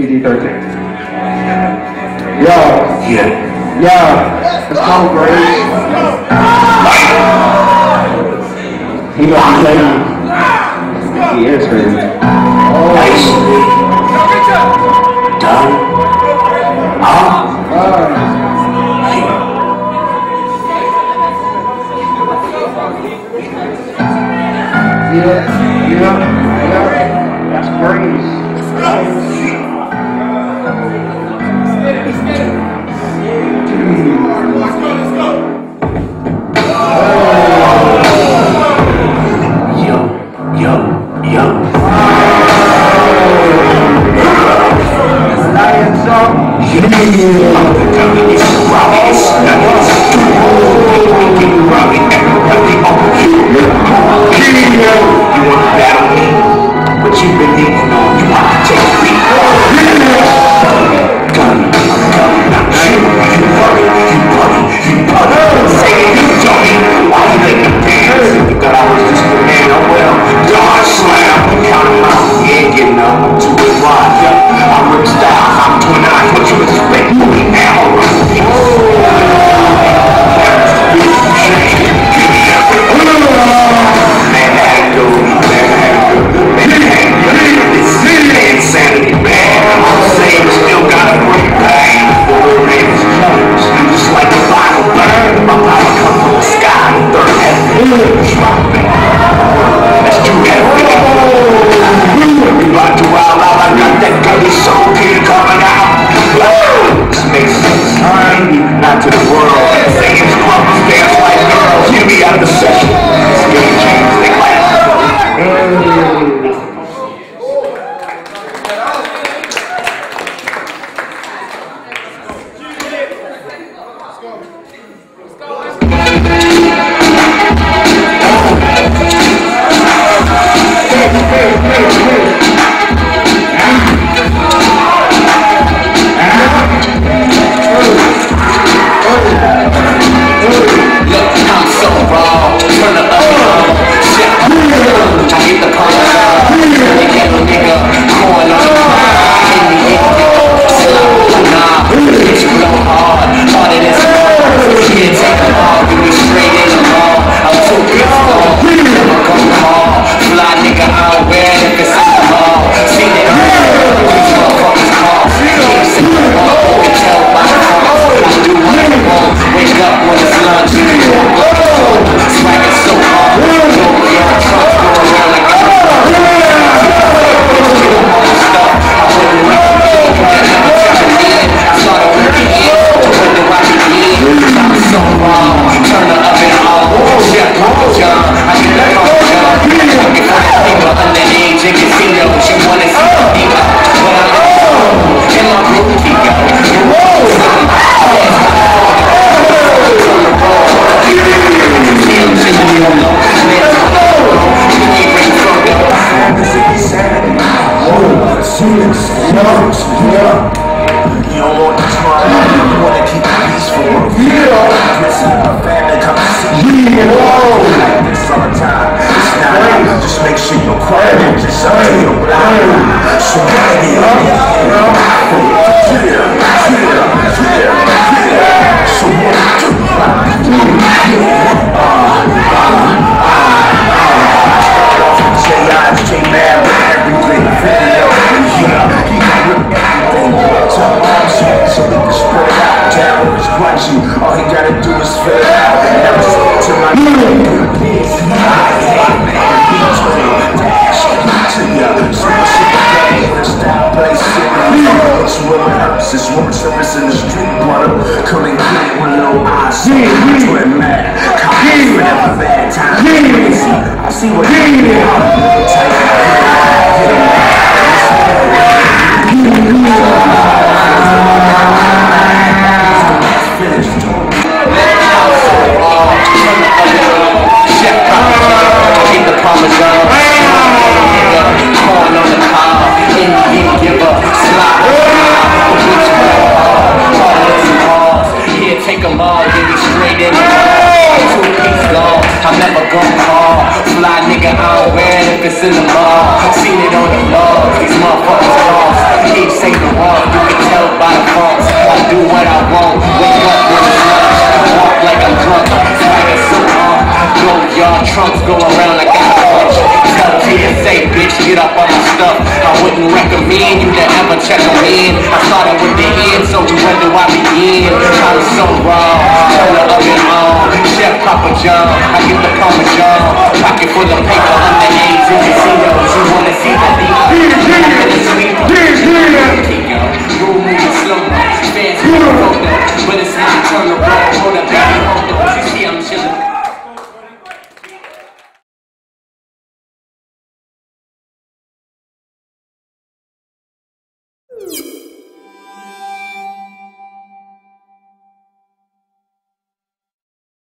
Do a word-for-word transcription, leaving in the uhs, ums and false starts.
P D thirteen. Yo. Yeah. Yeah. Let's go, Grace. He gonna be crazy. He is crazy. Oh. Nicely done. Ah. Yeah, yeah, yeah. That's crazy. Let's go, let's go. Yo, yo, yo. You want to battle me, but you've been eating all you want to take me. Gun, gun, gun, shoot, you buddy, you buddy, you buddy. Say it, you dummy, why you make the pants? You thought I was just a man, oh well. Dodge, slam, count them out, you ain't getting up. I'm too wide, yo. I'm Rick Styles, I'm twenty-nine, what you expect? You ain't out. It's in the mall, seen it on the up on the stuff. I wouldn't recommend you to ever check them in. I started with the end, so you when do I begin? I was so raw, turn the oven on. Chef Papa John, I get the Parmesan. Pocket full of paper under eggs and casinos. You wanna see the deep? But it's not turn the road, hold up, hold up. You see I'm chillin'. You